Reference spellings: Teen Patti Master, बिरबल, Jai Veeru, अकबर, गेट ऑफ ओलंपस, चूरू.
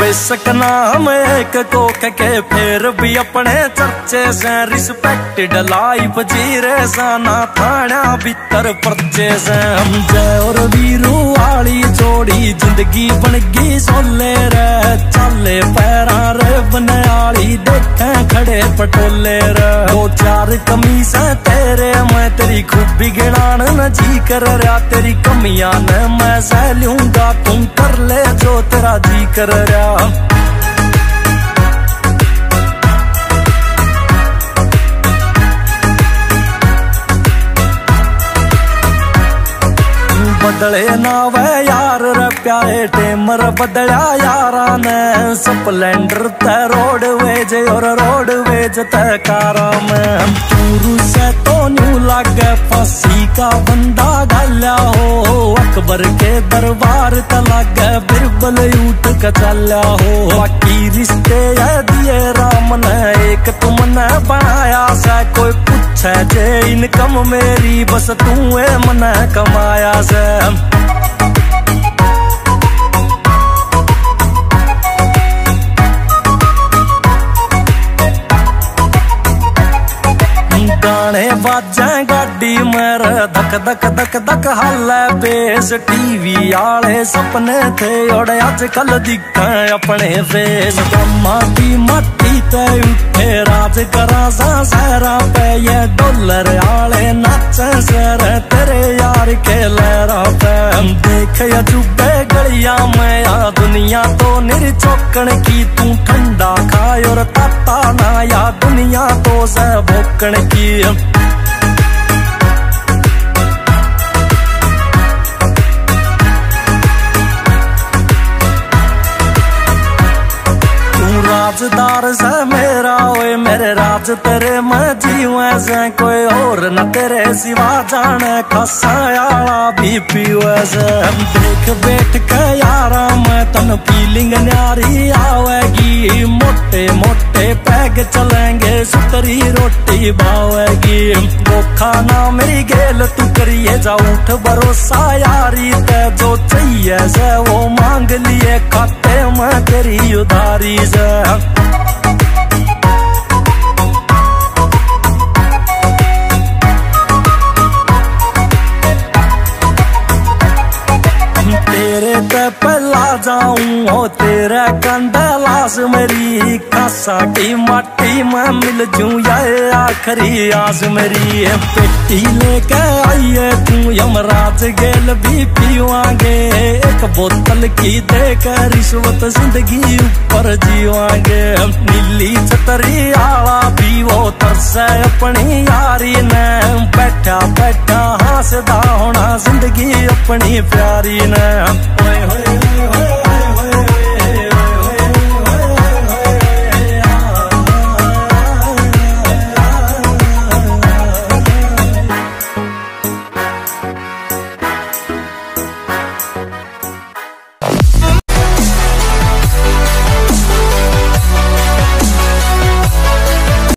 बेसकना हमें कोक के फिर भी अपने चर्चे से रिस्पेक्टेड लाइफ जीरे साना थाना भीतर पर्चे से। हम जय और वीरू वाली जोड़ी जिंदगी बन गई सोले रे चले पैरा रे बने आली देखे खड़े पटोले रे। दो चार कमी से तेरे मैं तेरी खूबी गिड़ान न जी कर रहा तेरी कमियां न मैं सह लूंगा तुम कर ले जो तेरा जी कर रहा। बदले ना वे यार रे प्यारे टेमर बदला यारा ने स्प्लेंडर ते रोडवेज और रोडवेज ते कारा में। चूरू से तो न्यू लागे फांसी का बंदा डाला हो अकबर के दरबार ते लागे बिरबल ऊट का चला हो। बाकी रिश्ते दिए राम ने एक तुमने बनाया सा कोई पूछे जे इनकम मेरी बस तू ए मने कमाया से। गाने बाजे गाड़ी मेर धक धक धक धक हाले बेस टीवी आले सपने थे और आजकल दिखे अपने फेस। माटी माटी ते उठे राज करा सहरा पे ये डॉलर आले नाचे सर तेरे यार के लहरा पे। देख अजूबे गलिया में या दुनिया तो निर्चौकन की तू ठंडा खाए और ताता ना या दुनिया तो सह भोकन की। राजदार से मेरा ओए मेरे राज तेरे मैं जीवे से कोई और न तेरे सिवा जाने खसायाला भी पीवे से। देख बैठ के यारा मैं तन फीलिंग न्यारी आवेगी मोटे मोटे पैग चलेंगे सुतरी रोटी भावेगी। धोखा ना मेरी गेल तू करिए जा उठ भरोसा यारी ते जो चाहिए से वो मांग लिए खाते मैं तेरी उधारी से। तेरे ते पला जाऊं हो तेरा कंदलास मेरी कासा की माटी में मिल जूं ये आखरी आस मेरी। पेटी लेके आइए तू यमराज गेल भी पीवांगे एक बोतल की देकर रिश्वत जिंदगी ऊपर जीवांगे। नीली छतरी आला भी वो तरसे अपनी यारी ने बैठा बैठा हंसदा होना जिंदगी अपनी प्यारी ने। ओए होए होए